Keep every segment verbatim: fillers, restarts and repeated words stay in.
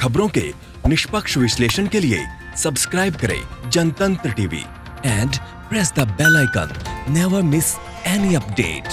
खबरों के निष्पक्ष विश्लेषण के लिए सब्सक्राइब करें Jantantra TV and press the bell icon, never miss any update.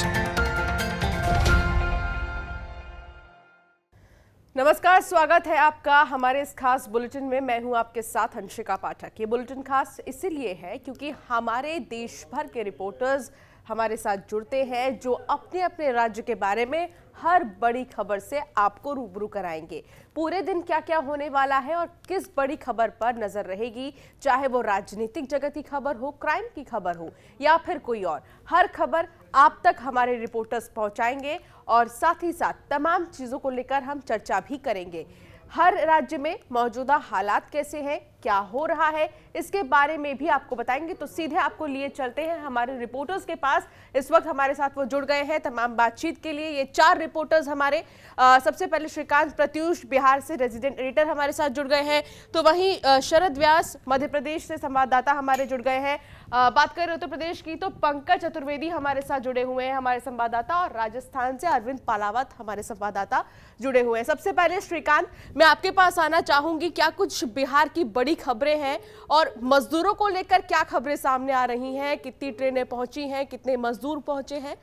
नमस्कार, स्वागत है आपका हमारे इस खास बुलेटिन में। मैं हूं आपके साथ हंशिका पाठक। ये बुलेटिन खास इसीलिए है क्योंकि हमारे देश भर के रिपोर्टर्स हमारे साथ जुड़ते हैं जो अपने अपने राज्य के बारे में हर बड़ी खबर से आपको रूबरू कराएंगे। पूरे दिन क्या क्या होने वाला है और किस बड़ी खबर पर नज़र रहेगी, चाहे वो राजनीतिक जगत की खबर हो, क्राइम की खबर हो या फिर कोई और, हर खबर आप तक हमारे रिपोर्टर्स पहुंचाएंगे। और साथ ही साथ तमाम चीज़ों को लेकर हम चर्चा भी करेंगे। हर राज्य में मौजूदा हालात कैसे हैं, क्या हो रहा है, इसके बारे में भी आपको बताएंगे। तो सीधे आपको लिए चलते हैं हमारे रिपोर्टर्स के पास। इस वक्त हमारे साथ वो जुड़ गए हैं तमाम बातचीत के लिए। ये चार रिपोर्टर्स हमारे आ, सबसे पहले श्रीकांत प्रत्यूष बिहार से रेजिडेंट एडिटर हमारे साथ जुड़ गए हैं। तो वहीं शरद व्यास मध्य प्रदेश से संवाददाता हमारे जुड़ गए हैं। आ, बात करें उत्तर प्रदेश की तो पंकज चतुर्वेदी हमारे साथ जुड़े हुए हैं हमारे संवाददाता, और राजस्थान से अरविंद पालावत हमारे संवाददाता जुड़े हुए हैं। सबसे पहले श्रीकांत, मैं आपके पास आना चाहूंगी, क्या कुछ बिहार की बड़ी खबरें हैं और मजदूरों को लेकर क्या खबरें सामने आ रही हैं? कितनी ट्रेनें पहुंची हैं, कितने मजदूर पहुंचे हैं?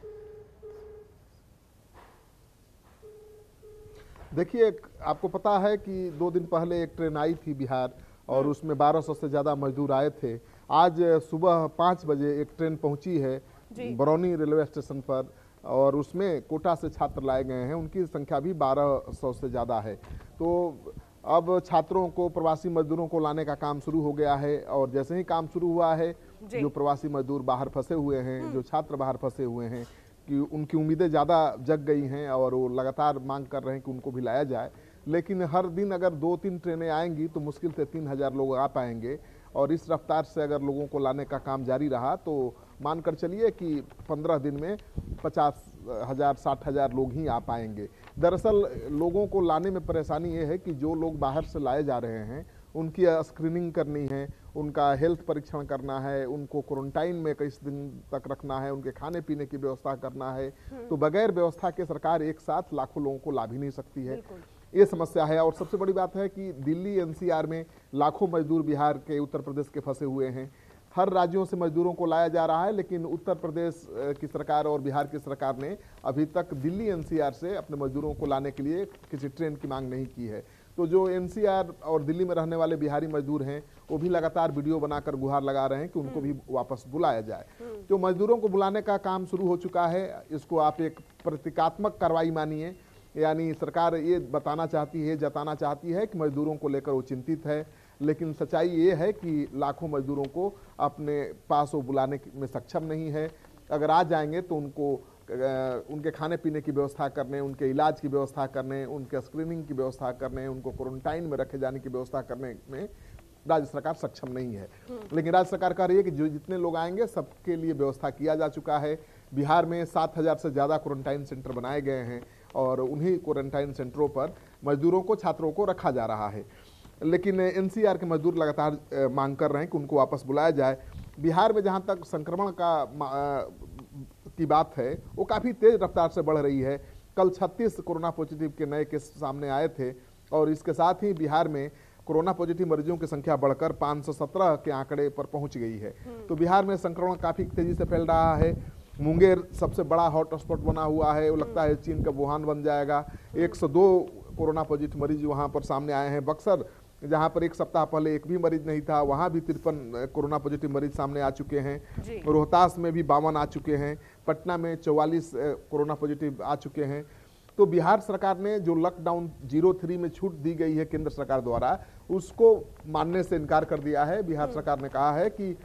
देखिए, आपको पता है कि दो दिन पहले एक ट्रेन आई थी बिहार और उसमें बारह सौ से ज्यादा मजदूर आए थे। आज सुबह पाँच बजे एक ट्रेन पहुंची है बरौनी रेलवे स्टेशन पर और उसमें कोटा से छात्र लाए गए हैं। उनकी संख्या भी बारह सौ से ज़्यादा है। तो अब छात्रों को, प्रवासी मजदूरों को लाने का काम शुरू हो गया है और जैसे ही काम शुरू हुआ है, जो प्रवासी मजदूर बाहर फंसे हुए हैं, जो छात्र बाहर फंसे हुए हैं, कि उनकी उम्मीदें ज़्यादा जग गई हैं और वो लगातार मांग कर रहे हैं कि उनको भी लाया जाए। लेकिन हर दिन अगर दो तीन ट्रेनें आएंगी तो मुश्किल से तीन हज़ार लोग आ पाएंगे और इस रफ्तार से अगर लोगों को लाने का काम जारी रहा तो मानकर चलिए कि पंद्रह दिन में पचास हज़ार साठ हज़ार लोग ही आ पाएंगे। दरअसल लोगों को लाने में परेशानी ये है कि जो लोग बाहर से लाए जा रहे हैं उनकी स्क्रीनिंग करनी है, उनका हेल्थ परीक्षण करना है, उनको क्वारंटाइन में कई दिन तक रखना है, उनके खाने पीने की व्यवस्था करना है। तो बगैर व्यवस्था के सरकार एक साथ लाखों लोगों को ला भी नहीं सकती है, ये समस्या है। और सबसे बड़ी बात है कि दिल्ली एन सी आर में लाखों मजदूर बिहार के, उत्तर प्रदेश के फंसे हुए हैं। हर राज्यों से मजदूरों को लाया जा रहा है, लेकिन उत्तर प्रदेश की सरकार और बिहार की सरकार ने अभी तक दिल्ली एन सी आर से अपने मजदूरों को लाने के लिए किसी ट्रेन की मांग नहीं की है। तो जो एन सी आर और दिल्ली में रहने वाले बिहारी मजदूर हैं वो भी लगातार वीडियो बनाकर गुहार लगा रहे हैं कि उनको भी वापस बुलाया जाए। तो मजदूरों को बुलाने का काम शुरू हो चुका है। इसको आप एक प्रतीकात्मक कार्रवाई मानिए, यानी सरकार ये बताना चाहती है, जताना चाहती है कि मजदूरों को लेकर वो चिंतित है, लेकिन सच्चाई ये है कि लाखों मजदूरों को अपने पास वो बुलाने में सक्षम नहीं है। अगर आ जाएंगे तो उनको, उनके खाने पीने की व्यवस्था करने, उनके इलाज की व्यवस्था करने, उनके स्क्रीनिंग की व्यवस्था करने, उनको क्वारंटाइन में रखे जाने की व्यवस्था करने में राज्य सरकार सक्षम नहीं है। लेकिन राज्य सरकार कह रही है कि जो जितने लोग आएंगे सबके लिए व्यवस्था किया जा चुका है। बिहार में सात हज़ार से ज़्यादा क्वारंटाइन सेंटर बनाए गए हैं और उन्हीं क्वारंटाइन सेंटरों पर मजदूरों को, छात्रों को रखा जा रहा है। लेकिन एन सी आर के मजदूर लगातार मांग कर रहे हैं कि उनको वापस बुलाया जाए। बिहार में जहां तक संक्रमण का की बात है वो काफ़ी तेज़ रफ्तार से बढ़ रही है। कल छत्तीस कोरोना पॉजिटिव के नए केस सामने आए थे और इसके साथ ही बिहार में कोरोना पॉजिटिव मरीजों की संख्या बढ़कर पाँच सौ सत्रह के आंकड़े पर पहुंच गई है। तो बिहार में संक्रमण काफ़ी तेज़ी से फैल रहा है। मुंगेर सबसे बड़ा हॉटस्पॉट बना हुआ है, वो लगता है चीन का वुहान बन जाएगा। एक सौ दो कोरोना पॉजिटिव मरीज वहाँ पर सामने आए हैं। बक्सर, जहाँ पर एक सप्ताह पहले एक भी मरीज नहीं था, वहाँ भी तिरपन कोरोना पॉजिटिव मरीज सामने आ चुके हैं। रोहतास में भी बावन आ चुके हैं। पटना में चौवालीस कोरोना पॉजिटिव आ चुके हैं। तो बिहार सरकार ने जो लॉकडाउन जीरो थ्री में छूट दी गई है केंद्र सरकार द्वारा, उसको मानने से इनकार कर दिया है। बिहार सरकार ने कहा है कि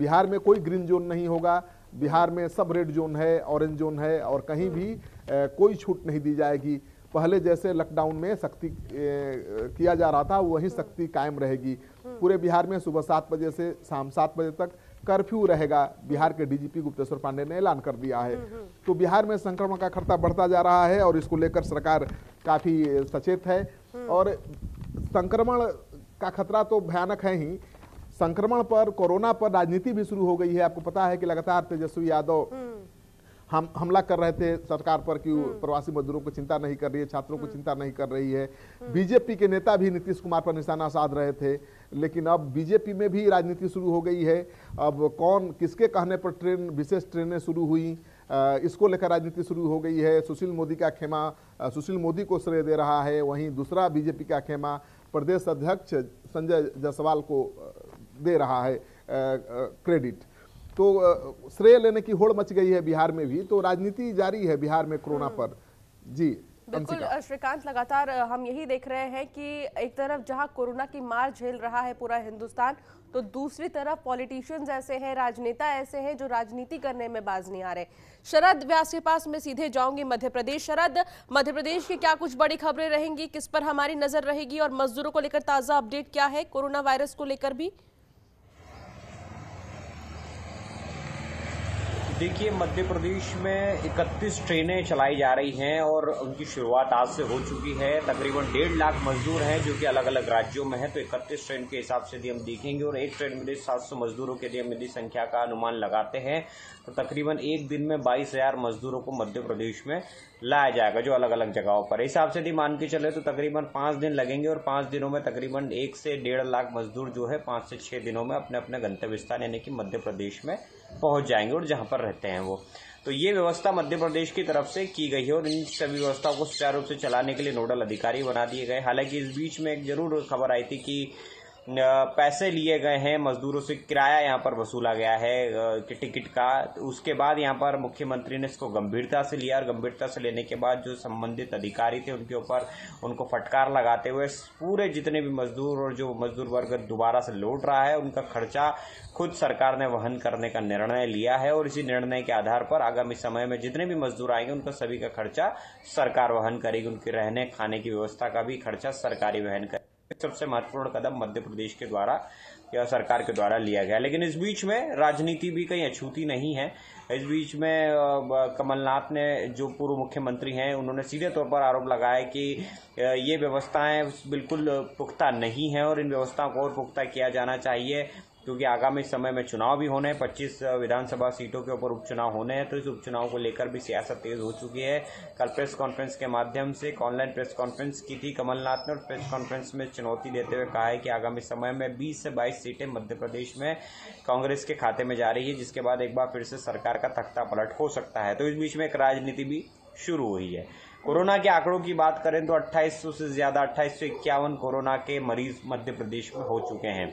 बिहार में कोई ग्रीन जोन नहीं होगा, बिहार में सब रेड जोन है, ऑरेंज जोन है और कहीं भी कोई छूट नहीं दी जाएगी। पहले जैसे लॉकडाउन में सख्ती किया जा रहा था वही सख्ती कायम रहेगी। पूरे बिहार में सुबह सात बजे से शाम सात बजे तक कर्फ्यू रहेगा, बिहार के D G P Gupteshwar Pandey ने ऐलान कर दिया है। तो बिहार में संक्रमण का खतरा बढ़ता जा रहा है और इसको लेकर सरकार काफ़ी सचेत है। और संक्रमण का खतरा तो भयानक है ही, संक्रमण पर, कोरोना पर राजनीति भी शुरू हो गई है। आपको पता है कि लगातार तेजस्वी यादव हम हमला कर रहे थे सरकार पर कि प्रवासी मजदूरों को चिंता नहीं कर रही है, छात्रों को चिंता नहीं कर रही है। बीजेपी के नेता भी नीतीश कुमार पर निशाना साध रहे थे, लेकिन अब बीजेपी में भी राजनीति शुरू हो गई है। अब कौन किसके कहने पर ट्रेन विशेष ट्रेनें शुरू हुई, इसको लेकर राजनीति शुरू हो गई है। सुशील मोदी का खेमा सुशील मोदी को श्रेय दे रहा है, वहीं दूसरा बीजेपी का खेमा प्रदेश अध्यक्ष संजय जायसवाल को दे रहा है क्रेडिट। तो श्रेय लेने की होड़ मच गई है बिहार में भी, तो राजनीति जारी है बिहार में कोरोना पर। जी बिल्कुल श्रीकांत, लगातार हम यही देख रहे हैं कि एक तरफ जहां कोरोना की मार झेल रहा है पूरा हिंदुस्तान, तो दूसरी तरफ पॉलिटिशियंस ऐसे हैं, राजनेता ऐसे हैं जो राजनीति करने में बाज नहीं आ रहे। शरद व्यास के पास मैं सीधे जाऊंगी मध्य प्रदेश। शरद, मध्य प्रदेश की क्या कुछ बड़ी खबरें रहेंगी, किस पर हमारी नजर रहेगी और मजदूरों को लेकर ताजा अपडेट क्या है कोरोना वायरस को लेकर भी? देखिए, मध्य प्रदेश में इकतीस ट्रेनें चलाई जा रही हैं और उनकी शुरुआत आज से हो चुकी है। तकरीबन डेढ़ लाख मजदूर हैं जो कि अलग अलग राज्यों में हैं, तो इकतीस ट्रेन के हिसाब से भी हम देखेंगे और एक ट्रेन में भी सात सौ मजदूरों के लिए हम यदि संख्या का अनुमान लगाते हैं तो तकरीबन एक दिन में बाईस हजार मजदूरों को मध्य प्रदेश में लाया जाएगा जो अलग अलग जगहों पर। इस हिसाब से यदि मान के चले तो तकरीबन पाँच दिन लगेंगे और पाँच दिनों में तकरीबन एक से डेढ़ लाख मजदूर जो है पाँच से छः दिनों में अपने अपने गंतव्य स्थान यानी कि मध्य प्रदेश में पहुंच जाएंगे और जहां पर रहते हैं वो। तो ये व्यवस्था मध्य प्रदेश की तरफ से की गई है और इन सभी व्यवस्थाओं को सुचारू रूप से चलाने के लिए नोडल अधिकारी बना दिए गए। हालांकि इस बीच में एक जरूर खबर आई थी कि पैसे लिए गए हैं मजदूरों से, किराया यहाँ पर वसूला गया है कि टिकट का। उसके बाद यहाँ पर मुख्यमंत्री ने इसको गंभीरता से लिया और गंभीरता से लेने के बाद जो संबंधित अधिकारी थे उनके ऊपर उनको फटकार लगाते हुए पूरे जितने भी मजदूर और जो मजदूर वर्ग दोबारा से लौट रहा है उनका खर्चा खुद सरकार ने वहन करने का निर्णय लिया है और इसी निर्णय के आधार पर आगामी समय में जितने भी मजदूर आएंगे उनका सभी का खर्चा सरकार वहन करेगी, उनके रहने खाने की व्यवस्था का भी खर्चा सरकारी वहन करेगी। सबसे महत्वपूर्ण कदम मध्य प्रदेश के द्वारा या सरकार के द्वारा लिया गया। लेकिन इस बीच में राजनीति भी कहीं अछूती नहीं है। इस बीच में कमलनाथ ने, जो पूर्व मुख्यमंत्री हैं, उन्होंने सीधे तौर पर आरोप लगाया कि ये व्यवस्थाएं बिल्कुल पुख्ता नहीं हैं और इन व्यवस्थाओं को और पुख्ता किया जाना चाहिए, क्योंकि आगामी समय में चुनाव भी होने हैं। पच्चीस विधानसभा सीटों के ऊपर उपचुनाव होने हैं, तो इस उपचुनाव को लेकर भी सियासत तेज हो चुकी है। कल प्रेस कॉन्फ्रेंस के माध्यम से एक ऑनलाइन प्रेस कॉन्फ्रेंस की थी कमलनाथ ने और प्रेस कॉन्फ्रेंस में चुनौती देते हुए कहा है कि आगामी समय में बीस से बाईस सीटें मध्य प्रदेश में कांग्रेस के खाते में जा रही है, जिसके बाद एक बार फिर से सरकार का तख्ता पलट हो सकता है। तो इस बीच में एक राजनीति भी शुरू हुई है। कोरोना के आंकड़ों की बात करें तो अट्ठाईस सौ से ज्यादा अट्ठाईस सौ इक्यावन कोरोना के मरीज मध्य प्रदेश में हो चुके हैं।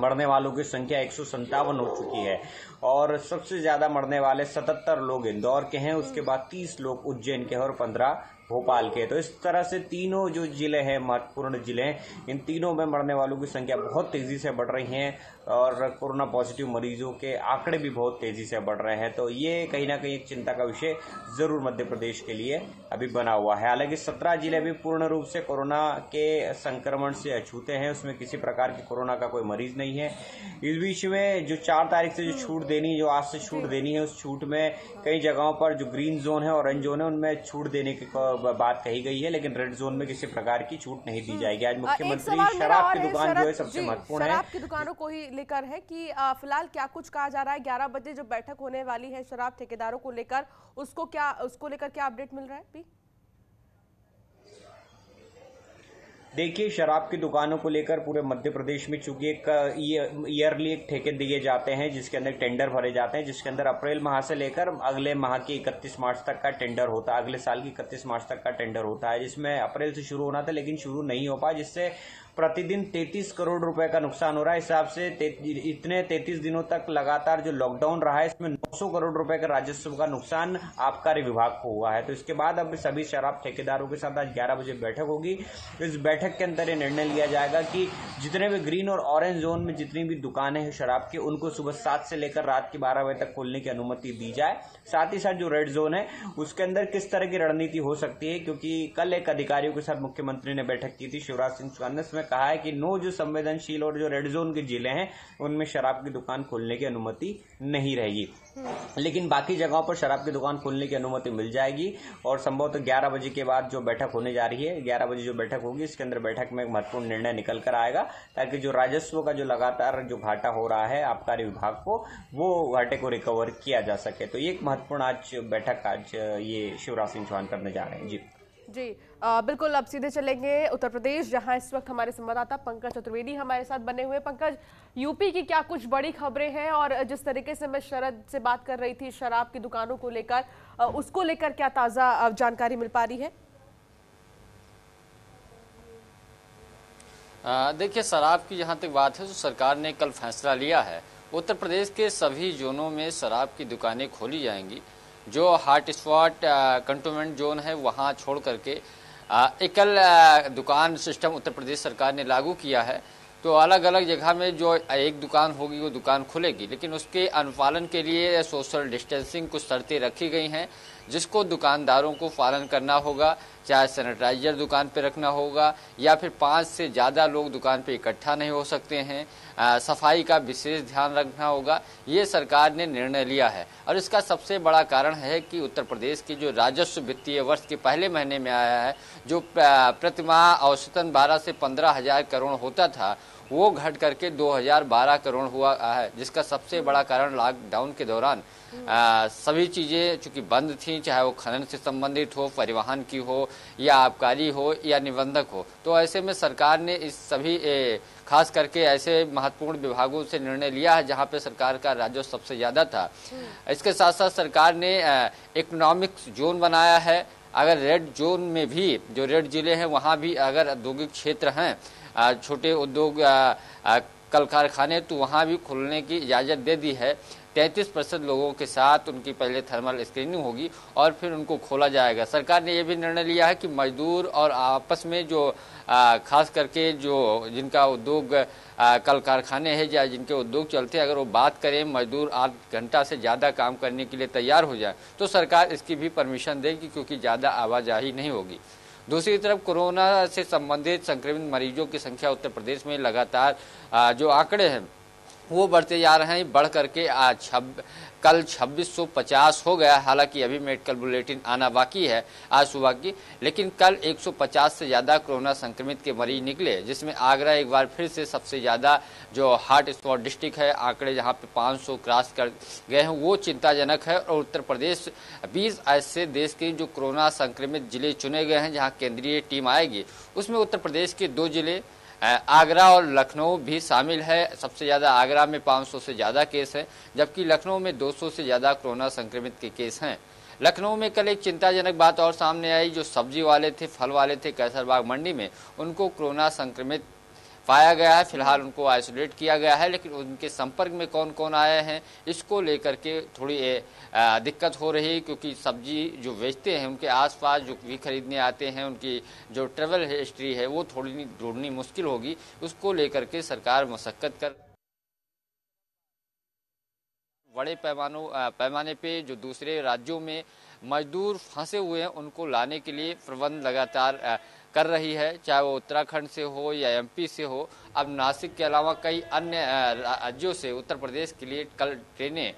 मरने वालों की संख्या एक सौ संतावन हो चुकी है और सबसे ज्यादा मरने वाले सतहत्तर लोग इंदौर के हैं, उसके बाद तीस लोग उज्जैन के हैं और पंद्रह भोपाल के। तो इस तरह से तीनों जो जिले हैं महत्वपूर्ण जिले, इन तीनों में मरने वालों की संख्या बहुत तेजी से बढ़ रही है और कोरोना पॉजिटिव मरीजों के आंकड़े भी बहुत तेजी से बढ़ रहे हैं। तो ये कहीं ना कहीं एक चिंता का विषय जरूर मध्य प्रदेश के लिए अभी बना हुआ है। हालांकि सत्रह जिले भी पूर्ण रूप से कोरोना के संक्रमण से अछूते हैं, उसमें किसी प्रकार के कोरोना का कोई मरीज नहीं है। इस बीच में जो चार तारीख से जो छूट देनी जो आज से छूट देनी है, उस छूट में कई जगहों पर जो ग्रीन जोन है, ऑरेंज जोन है, उनमें छूट देने की बात कही गई है, लेकिन रेड जोन में किसी प्रकार की छूट नहीं दी जाएगी। आज मुख्यमंत्री शराब की दुकान जो है सबसे महत्वपूर्ण है, शराब की दुकानों को ही लेकर है कि फिलहाल क्या कुछ कहा जा रहा है। ग्यारह बजे जो बैठक होने वाली है शराब ठेकेदारों को लेकर, उसको क्या उसको लेकर क्या अपडेट मिल रहा है? पी? देखिए, शराब की दुकानों को लेकर पूरे मध्य प्रदेश में चूंकि एक ईयरली एक ठेके दिए जाते हैं जिसके अंदर टेंडर भरे जाते हैं, जिसके अंदर अप्रैल माह से लेकर अगले माह की इकतीस मार्च तक का टेंडर होता है, अगले साल की इकतीस मार्च तक का टेंडर होता है, जिसमें अप्रैल से शुरू होना था लेकिन शुरू नहीं हो पाया, जिससे प्रतिदिन तैंतीस करोड़ रुपए का नुकसान हो रहा है। हिसाब से इतने तैंतीस दिनों तक लगातार जो लॉकडाउन रहा है, इसमें नौ सौ करोड़ रुपए का राजस्व का नुकसान आबकारी विभाग को हुआ है। तो इसके बाद अब सभी शराब ठेकेदारों के साथ आज ग्यारह बजे बैठक होगी। इस बैठक के अंदर यह निर्णय लिया जाएगा कि जितने भी ग्रीन और ऑरेंज जोन में जितनी भी दुकानें हैं शराब की, उनको सुबह सात से लेकर रात की बारह बजे तक खोलने की अनुमति दी जाए। साथ ही साथ जो रेड जोन है उसके अंदर किस तरह की रणनीति हो सकती है, क्योंकि कल एक अधिकारियों के साथ मुख्यमंत्री ने बैठक की थी शिवराज सिंह चौहान ने, कहा है कि नौ जो संवेदनशील और जो रेड जोन के जिले हैं उनमें शराब की दुकान खोलने की अनुमति नहीं रहेगी, लेकिन बाकी जगहों पर शराब की दुकान खोलने की अनुमति मिल जाएगी। और संभवतः ग्यारह बजे के बाद जो बैठक होने जा रही है, ग्यारह बजे जो बैठक होगी, इसके अंदर बैठक में एक महत्वपूर्ण निर्णय निकल कर आएगा ताकि जो राजस्व का जो लगातार जो घाटा हो रहा है आबकारी विभाग को, वो घाटे को रिकवर किया जा सके। तो ये एक महत्वपूर्ण आज बैठक आज ये शिवराज सिंह चौहान करने जा रहे हैं। जी जी आ, बिल्कुल। अब सीधे चलेंगे उत्तर प्रदेश, जहां इस वक्त हमारे संवाददाता पंकज चतुर्वेदी हमारे साथ बने हुए। पंकज, यूपी की क्या कुछ बड़ी खबरें हैं, और जिस तरीके से मैं शरद से बात कर रही थी शराब की दुकानों को लेकर, उसको लेकर क्या ताज़ा जानकारी मिल पा रही है? देखिए, शराब की जहाँ तक बात है, जो सरकार ने कल फैसला लिया है, उत्तर प्रदेश के सभी जोनों में शराब की दुकानें खोली जाएंगी। जो हॉट स्पॉट कंटोनमेंट जोन है वहाँ छोड़ करके आ, एकल आ, दुकान सिस्टम उत्तर प्रदेश सरकार ने लागू किया है। तो अलग अलग जगह में जो एक दुकान होगी वो दुकान खुलेगी, लेकिन उसके अनुपालन के लिए सोशल डिस्टेंसिंग कुछ शर्तें रखी गई हैं जिसको दुकानदारों को पालन करना होगा। चाहे सैनिटाइजर दुकान पे रखना होगा या फिर पाँच से ज़्यादा लोग दुकान पे इकट्ठा नहीं हो सकते हैं। आ, सफाई का विशेष ध्यान रखना होगा, ये सरकार ने निर्णय लिया है। और इसका सबसे बड़ा कारण है कि उत्तर प्रदेश की जो राजस्व वित्तीय वर्ष के पहले महीने में आया है, जो प्रतिमाह औसतन बारह से पंद्रह हज़ार करोड़ होता था, वो घट करके दो हज़ार बारह करोड़ हुआ है, जिसका सबसे बड़ा कारण लॉकडाउन के दौरान आ, सभी चीज़ें चूँकि बंद थीं, चाहे वो खनन से संबंधित हो, परिवहन की हो या आबकारी हो या निबंधक हो। तो ऐसे में सरकार ने इस सभी ए, खास करके ऐसे महत्वपूर्ण विभागों से निर्णय लिया है जहां पे सरकार का राजस्व सबसे ज़्यादा था। इसके साथ साथ सरकार ने इकोनॉमिक्स जोन बनाया है। अगर रेड जोन में भी, जो रेड जिले हैं वहाँ भी, अगर औद्योगिक क्षेत्र हैं, छोटे उद्योग कल कारखाने, तो वहाँ भी खुलने की इजाज़त दे दी है। तैंतीस प्रतिशत लोगों के साथ उनकी पहले थर्मल स्क्रीनिंग होगी और फिर उनको खोला जाएगा। सरकार ने यह भी निर्णय लिया है कि मजदूर और आपस में जो आ, खास करके जो जिनका उद्योग आ, कल कारखाने हैं या जिनके उद्योग चलते हैं, अगर वो बात करें, मजदूर आठ घंटा से ज़्यादा काम करने के लिए तैयार हो जाए, तो सरकार इसकी भी परमिशन देगी, क्योंकि ज़्यादा आवाजाही नहीं होगी। दूसरी तरफ कोरोना से संबंधित संक्रमित मरीजों की संख्या उत्तर प्रदेश में लगातार आ, जो आंकड़े हैं वो बढ़ते जा रहे हैं, बढ़ करके आज छब कल छब्बीस सौ पचास हो गया। हालांकि अभी मेडिकल बुलेटिन आना बाकी है आज सुबह की, लेकिन कल एक सौ पचास से ज़्यादा कोरोना संक्रमित के मरीज निकले, जिसमें आगरा एक बार फिर से सबसे ज़्यादा जो हॉट स्पॉट डिस्ट्रिक्ट है, आंकड़े जहां पे पाँच सौ क्रॉस कर गए हैं, वो चिंताजनक है। और उत्तर प्रदेश बीस ऐसे देश के जो कोरोना संक्रमित जिले चुने गए हैं जहाँ केंद्रीय टीम आएगी, उसमें उत्तर प्रदेश के दो जिले आगरा और लखनऊ भी शामिल है। सबसे ज़्यादा आगरा में पाँच सौ से ज़्यादा केस हैं, जबकि लखनऊ में दो सौ से ज़्यादा कोरोना संक्रमित के केस हैं। लखनऊ में कल एक चिंताजनक बात और सामने आई, जो सब्जी वाले थे, फल वाले थे, कैसरबाग मंडी में, उनको कोरोना संक्रमित पाया गया है। फिलहाल उनको आइसोलेट किया गया है, लेकिन उनके संपर्क में कौन कौन आए हैं इसको लेकर के थोड़ी दिक्कत हो रही है, क्योंकि सब्जी जो बेचते हैं उनके आसपास जो भी खरीदने आते हैं, उनकी जो ट्रैवल हिस्ट्री है वो थोड़ी ढूंढनी मुश्किल होगी। उसको लेकर के सरकार मशक्कत कर बड़े पैमानों पैमाने पे जो दूसरे राज्यों में मजदूर फंसे हुए हैं उनको लाने के लिए प्रबंध लगातार कर रही है, चाहे वो उत्तराखंड से हो या एमपी से हो। अब नासिक के अलावा कई अन्य राज्यों से उत्तर प्रदेश के लिए कल ट्रेनें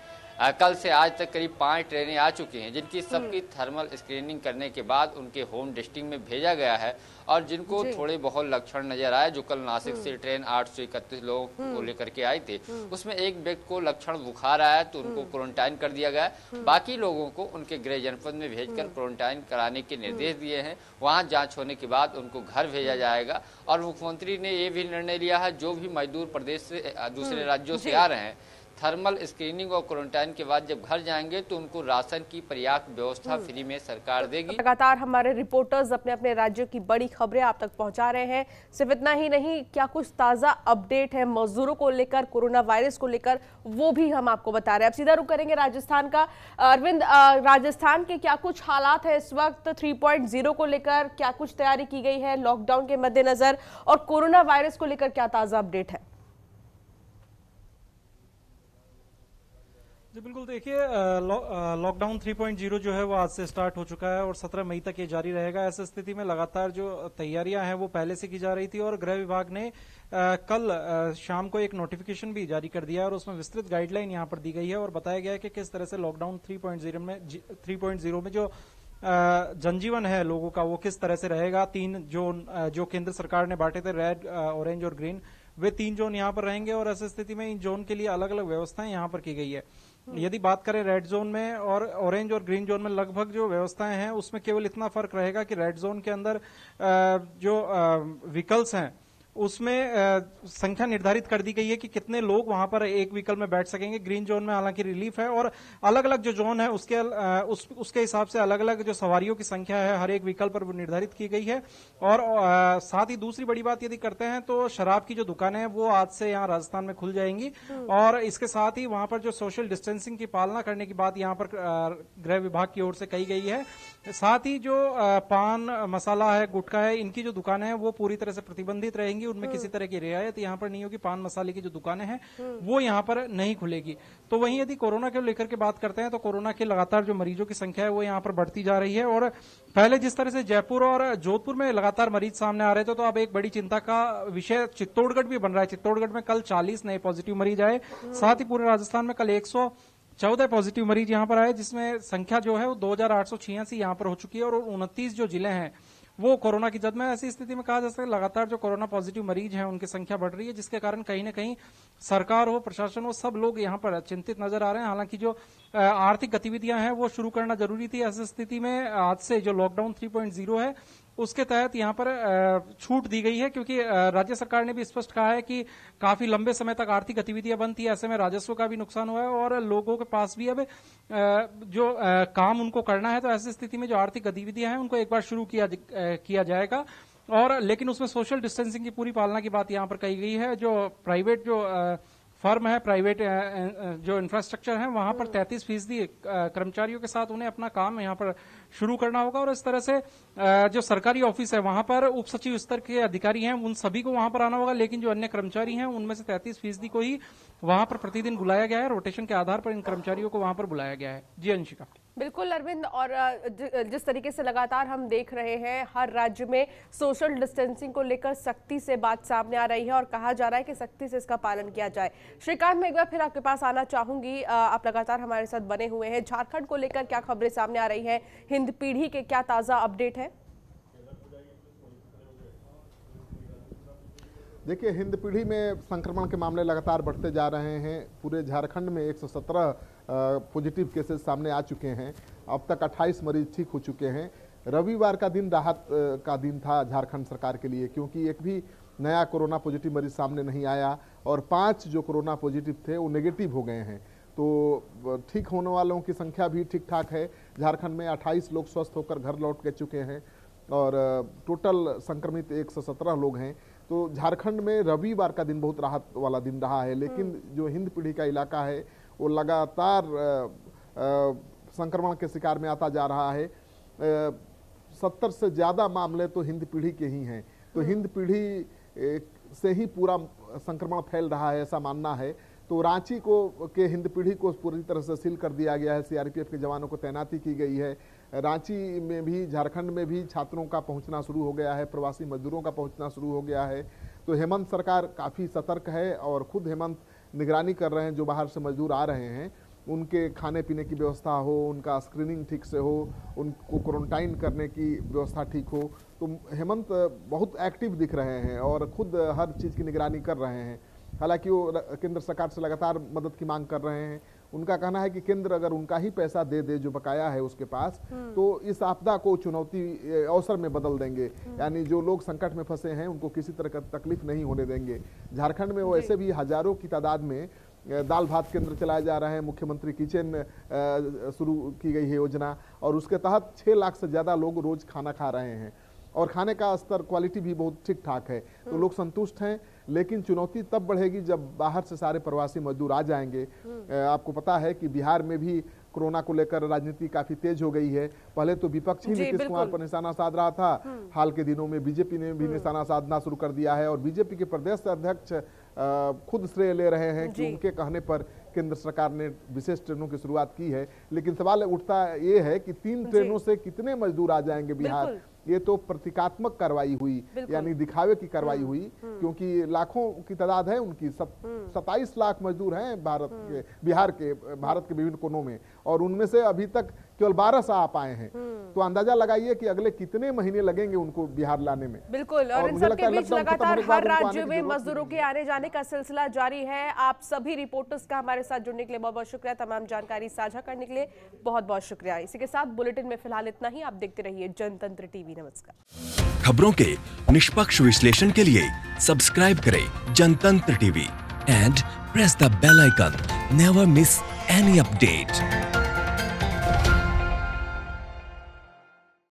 कल से आज तक करीब पाँच ट्रेनें आ चुकी हैं, जिनकी सबकी थर्मल स्क्रीनिंग करने के बाद उनके होम डिस्ट्रिक्ट में भेजा गया है। और जिनको थोड़े बहुत लक्षण नजर आए, जो कल नासिक से ट्रेन आठ सौ इकतीस लोगों को लेकर के आई थी, उसमें एक व्यक्ति को लक्षण बुखार आया तो उनको क्वारंटाइन कर दिया गया। बाकी लोगों को उनके गृह जनपद में भेजकर क्वारंटाइन कराने के निर्देश दिए हैं। वहाँ जाँच होने के बाद उनको घर भेजा जाएगा। और मुख्यमंत्री ने ये भी निर्णय लिया है, जो भी मजदूर प्रदेश से दूसरे राज्यों से आ रहे हैं, थर्मल स्क्रीनिंग और क्वारंटाइन के बाद जब घर जाएंगे तो उनको राशन की पर्याप्त व्यवस्था फ्री में सरकार देगी। लगातार हमारे रिपोर्टर्स अपने अपने राज्यों की बड़ी खबरें आप तक पहुंचा रहे हैं। सिर्फ इतना ही नहीं, क्या कुछ ताज़ा अपडेट है मजदूरों को लेकर, कोरोना वायरस को लेकर, वो भी हम आपको बता रहे हैं। अब सीधा रुख करेंगे राजस्थान का। अरविंद, राजस्थान के क्या कुछ हालात है इस वक्त, थ्री पॉइंट जीरो को लेकर क्या कुछ तैयारी की गई है लॉकडाउन के मद्देनजर, और कोरोना वायरस को लेकर क्या ताज़ा अपडेट है? जी बिल्कुल, देखिए लॉकडाउन थ्री पॉइंट ज़ीरो जो है वो आज से स्टार्ट हो चुका है और सत्रह मई तक ये जारी रहेगा। ऐसी स्थिति में लगातार जो तैयारियां हैं वो पहले से की जा रही थी और गृह विभाग ने आ, कल आ, शाम को एक नोटिफिकेशन भी जारी कर दिया और उसमें विस्तृत गाइडलाइन यहां पर दी गई है और बताया गया है कि किस तरह से लॉकडाउन थ्री पॉइंट ज़ीरो में थ्री पॉइंट ज़ीरो में जो जनजीवन है लोगों का वो किस तरह से रहेगा। तीन जो जो केंद्र सरकार ने बांटे थे, रेड, ऑरेंज और ग्रीन, वे तीन जोन यहाँ पर रहेंगे और ऐसी स्थिति में इन जोन के लिए अलग अलग व्यवस्थाएं यहाँ पर की गई है। यदि बात करें रेड जोन में और ऑरेंज और ग्रीन जोन में लगभग जो व्यवस्थाएं हैं उसमें केवल इतना फर्क रहेगा कि रेड जोन के अंदर जो व्हीकल्स हैं उसमें संख्या निर्धारित कर दी गई है कि कितने लोग वहां पर एक व्हीकल में बैठ सकेंगे। ग्रीन जोन में हालांकि रिलीफ है और अलग अलग जो जोन है उसके उस, उसके हिसाब से अलग अलग जो सवारियों की संख्या है हर एक व्हीकल पर निर्धारित की गई है। और आ, साथ ही दूसरी बड़ी बात यदि करते हैं तो शराब की जो दुकानें हैं वो आज से यहाँ राजस्थान में खुल जाएंगी और इसके साथ ही वहां पर जो सोशल डिस्टेंसिंग की पालना करने की बात यहाँ पर गृह विभाग की ओर से कही गई है। साथ ही जो पान मसाला है, गुटखा है, इनकी जो दुकानें हैं वो पूरी तरह से प्रतिबंधित रहेंगी, उनमें किसी तरह की रियायत यहाँ पर नहीं होगी। पान मसाले की जो दुकानें हैं वो यहाँ पर नहीं खुलेगी। तो वहीं यदि कोरोना को लेकर के बात करते हैं तो कोरोना के लगातार जो मरीजों की संख्या है वो यहाँ पर बढ़ती जा रही है और पहले जिस तरह से जयपुर और जोधपुर में लगातार मरीज सामने आ रहे थे तो अब एक बड़ी चिंता का विषय चित्तौड़गढ़ भी बन रहा है। चित्तौड़गढ़ में कल चालीस नए पॉजिटिव मरीज आए, साथ ही पूरे राजस्थान में कल एक सौ चौदह पॉजिटिव मरीज यहाँ पर आए, जिसमें संख्या जो है वो दो हजार आठ सौ छियासी यहाँ पर हो चुकी है और उनतीस जो जिले हैं वो कोरोना की जद में। ऐसी स्थिति में कहा जा सकता है लगातार जो कोरोना पॉजिटिव मरीज हैं उनकी संख्या बढ़ रही है, जिसके कारण कहीं ना कहीं सरकार हो, प्रशासन हो, सब लोग यहाँ पर चिंतित नजर आ रहे हैं। हालांकि जो आर्थिक गतिविधियां हैं वो शुरू करना जरूरी थी। ऐसी स्थिति में आज से जो लॉकडाउन थ्री पॉइंट ज़ीरो है उसके तहत यहाँ पर छूट दी गई है, क्योंकि राज्य सरकार ने भी स्पष्ट कहा है कि काफी लंबे समय तक आर्थिक गतिविधियां बंद थी, ऐसे में राजस्व का भी नुकसान हुआ है और लोगों के पास भी अब जो काम उनको करना है तो ऐसी स्थिति में जो आर्थिक गतिविधियां हैं उनको एक बार शुरू किया किया जाएगा। और लेकिन उसमें सोशल डिस्टेंसिंग की पूरी पालना की बात यहाँ पर कही गई है। जो प्राइवेट जो फर्म है, प्राइवेट जो इंफ्रास्ट्रक्चर है वहां पर तैंतीस फीसदी कर्मचारियों के साथ उन्हें अपना काम यहाँ पर शुरू करना होगा और इस तरह से जो सरकारी ऑफिस है वहां पर उप सचिव स्तर के अधिकारी हैं उन सभी को वहां पर आना होगा, लेकिन जो अन्य कर्मचारी हैं उनमें से तैंतीस फीसदी को ही वहां पर प्रतिदिन बुलाया गया है। रोटेशन के आधार पर इन कर्मचारियों को वहां पर बुलाया गया है। जी अंशिका, बिल्कुल अरविंद, और जिस तरीके से लगातार हम देख रहे हैं हर राज्य में सोशल डिस्टेंसिंग को लेकर सख्ती से बात सामने आ रही है और कहा जा रहा है कि सख्ती से इसका पालन किया जाए। श्रीकांत, मैं एक बार फिर आपके पास आना चाहूंगी, आप लगातार हमारे साथ बने हुए हैं। झारखंड को लेकर क्या खबरें सामने आ रही हैं, हिंद पीढ़ी के क्या ताज़ा अपडेट है? देखिए, हिंद पीढ़ी में संक्रमण के मामले लगातार बढ़ते जा रहे हैं। पूरे झारखंड में एक सौ सत्रह पॉजिटिव केसेस सामने आ चुके हैं। अब तक अट्ठाईस मरीज ठीक हो चुके हैं। रविवार का दिन राहत का दिन था झारखंड सरकार के लिए, क्योंकि एक भी नया कोरोना पॉजिटिव मरीज सामने नहीं आया और पांच जो कोरोना पॉजिटिव थे वो नेगेटिव हो गए हैं। तो ठीक होने वालों की संख्या भी ठीक ठाक है। झारखंड में अट्ठाईस लोग स्वस्थ होकर घर लौट के चुके हैं और टोटल संक्रमित एक सौ सत्रह लोग हैं। तो झारखंड में रविवार का दिन बहुत राहत वाला दिन रहा है, लेकिन जो हिंद पीढ़ी का इलाका है वो लगातार संक्रमण के शिकार में आता जा रहा है। सत्तर से ज़्यादा मामले तो हिंद पीढ़ी के ही हैं, तो हिंद पीढ़ी से ही पूरा संक्रमण फैल रहा है ऐसा मानना है। तो रांची को के हिंद पीढ़ी को पूरी तरह से सील कर दिया गया है, सीआरपीएफ के जवानों को तैनाती की गई है। रांची में भी, झारखंड में भी छात्रों का पहुंचना शुरू हो गया है, प्रवासी मजदूरों का पहुंचना शुरू हो गया है। तो हेमंत सरकार काफ़ी सतर्क है और खुद हेमंत निगरानी कर रहे हैं। जो बाहर से मजदूर आ रहे हैं उनके खाने पीने की व्यवस्था हो, उनका स्क्रीनिंग ठीक से हो, उनको क्वारंटाइन करने की व्यवस्था ठीक हो। तो हेमंत बहुत एक्टिव दिख रहे हैं और खुद हर चीज़ की निगरानी कर रहे हैं। हालांकि वो केंद्र सरकार से लगातार मदद की मांग कर रहे हैं। उनका कहना है कि केंद्र अगर उनका ही पैसा दे दे जो बकाया है उसके पास, तो इस आपदा को चुनौती अवसर में बदल देंगे, यानी जो लोग संकट में फंसे हैं उनको किसी तरह का तकलीफ नहीं होने देंगे। झारखंड में वो ऐसे भी हजारों की तादाद में दाल भात केंद्र चलाए जा रहे हैं। मुख्यमंत्री किचन शुरू की गई है योजना और उसके तहत छः लाख से ज़्यादा लोग रोज खाना खा रहे हैं और खाने का स्तर, क्वालिटी भी बहुत ठीक ठाक है। तो लोग संतुष्ट हैं, लेकिन चुनौती तब बढ़ेगी जब बाहर से सारे प्रवासी मजदूर आ जाएंगे। आपको पता है कि बिहार में भी कोरोना को लेकर राजनीति काफी तेज हो गई है। पहले तो विपक्ष ही नीतीश कुमार पर निशाना साध रहा था, हाल के दिनों में बीजेपी ने भी निशाना साधना शुरू कर दिया है और बीजेपी के प्रदेश अध्यक्ष खुद श्रेय ले रहे हैं कि उनके कहने पर केंद्र सरकार ने विशेष ट्रेनों की शुरुआत की है, लेकिन सवाल उठता ये है कि तीन ट्रेनों से कितने मजदूर आ जाएंगे बिहार। ये तो प्रतीकात्मक कार्रवाई हुई, यानी दिखावे की कार्रवाई हुई, क्योंकि लाखों की तादाद है उनकी, सब सत्ताईस लाख मजदूर हैं भारत के, बिहार के, भारत के विभिन्न कोनों में, और उनमें से अभी तक केवल बारह साल आ पाए हैं। तो अंदाजा लगाइए कि अगले कितने महीने लगेंगे उनको बिहार लाने में। बिल्कुल, और इन सबके बीच लगातार हर राज्य में मजदूरों के आने जाने का सिलसिला जारी है। आप सभी रिपोर्टर्स का हमारे साथ जुड़ने के लिए बहुत बहुत शुक्रिया, तमाम जानकारी साझा करने के लिए बहुत बहुत शुक्रिया। इसी के साथ बुलेटिन में फिलहाल इतना ही। आप देखते रहिए जनतंत्र टीवी। नमस्कार। खबरों के निष्पक्ष विश्लेषण के लिए सब्सक्राइब करें Jantantra TV and press the bell icon. Never miss any update.